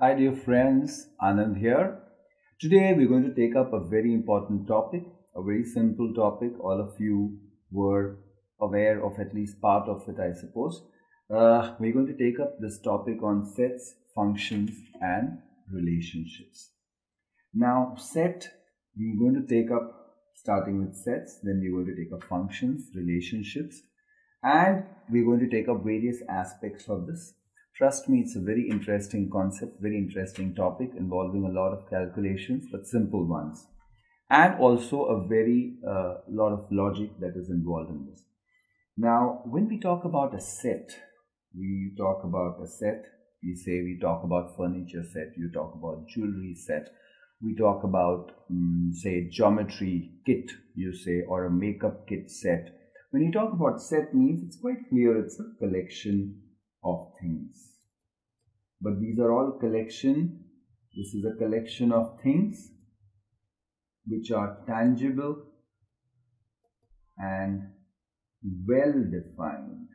Hi dear friends, Anand here. Today we're going to take up a very important topic, a very simple topic. All of you were aware of at least part of it, I suppose. We're going to take up this topic on sets, functions and relationships. Now set, we're going to take up starting with sets, then we're going to take up functions, relationships, and we're going to take up various aspects of this. Trust me, it's a very interesting concept, very interesting topic involving a lot of calculations, but simple ones. And also a very lot of logic that is involved in this. Now, when we talk about a set, we talk about furniture set, you talk about jewelry set, we talk about, say, geometry kit, you say, or a makeup kit set. When you talk about set means, it's quite clear, it's a collection of things, but these are all collection. This is a collection of things which are tangible and well defined.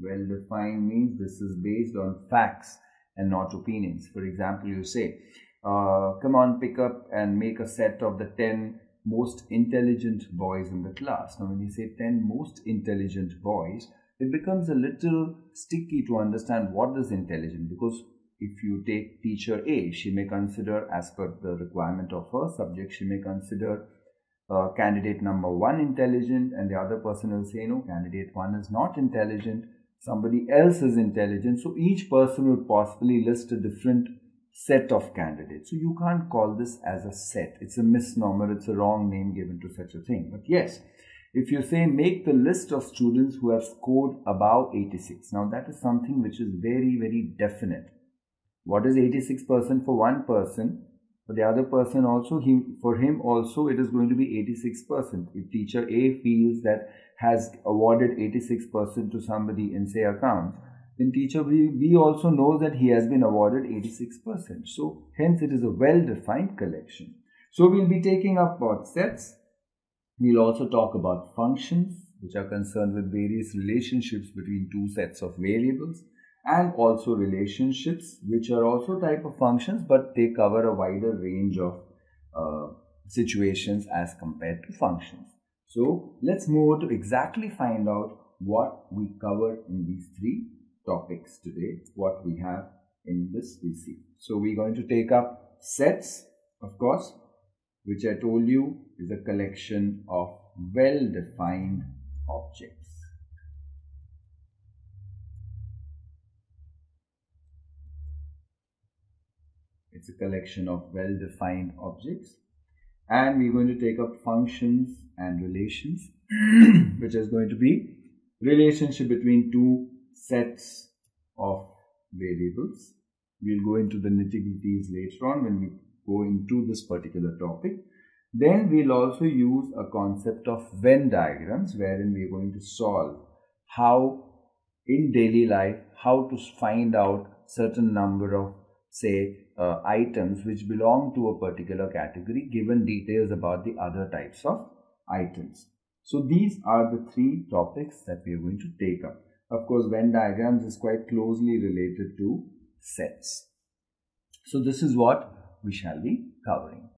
Well defined means this is based on facts and not opinions. For example, you say, come on, pick up and make a set of the 10 most intelligent boys in the class. Now when you say 10 most intelligent boys, it becomes a little sticky to understand what is intelligent, because if you take teacher A, she may consider, as per the requirement of her subject, she may consider candidate number 1 intelligent, and the other person will say, no, candidate 1 is not intelligent, somebody else is intelligent. So each person would possibly list a different set of candidates. So you can't call this as a set. It's a misnomer, it's a wrong name given to such a thing. But yes, if you say make the list of students who have scored above 86. Now that is something which is very, very definite. What is 86% for one person? For the other person also, for him also it is going to be 86%. If teacher A feels that has awarded 86% to somebody in, say, accounts, then teacher B also knows that he has been awarded 86%. So hence it is a well-defined collection. So we'll be taking up both sets. We'll also talk about functions, which are concerned with various relationships between two sets of variables, and also relationships, which are also type of functions, but they cover a wider range of situations as compared to functions. So let's move to exactly find out what we cover in these three topics today, what we have in this PC. So we're going to take up sets, of course, which I told you is a collection of well-defined objects. It's a collection of well-defined objects. And we're going to take up functions and relations, which is going to be relationship between two sets of variables. We'll go into the nitty-gritties later on when we go into this particular topic. Then we'll also use a concept of Venn diagrams, wherein we're going to solve how in daily life, how to find out certain number of, say, items which belong to a particular category, given details about the other types of items. So these are the three topics that we're going to take up. Of course, Venn diagrams is quite closely related to sets. So this is what we shall be covering.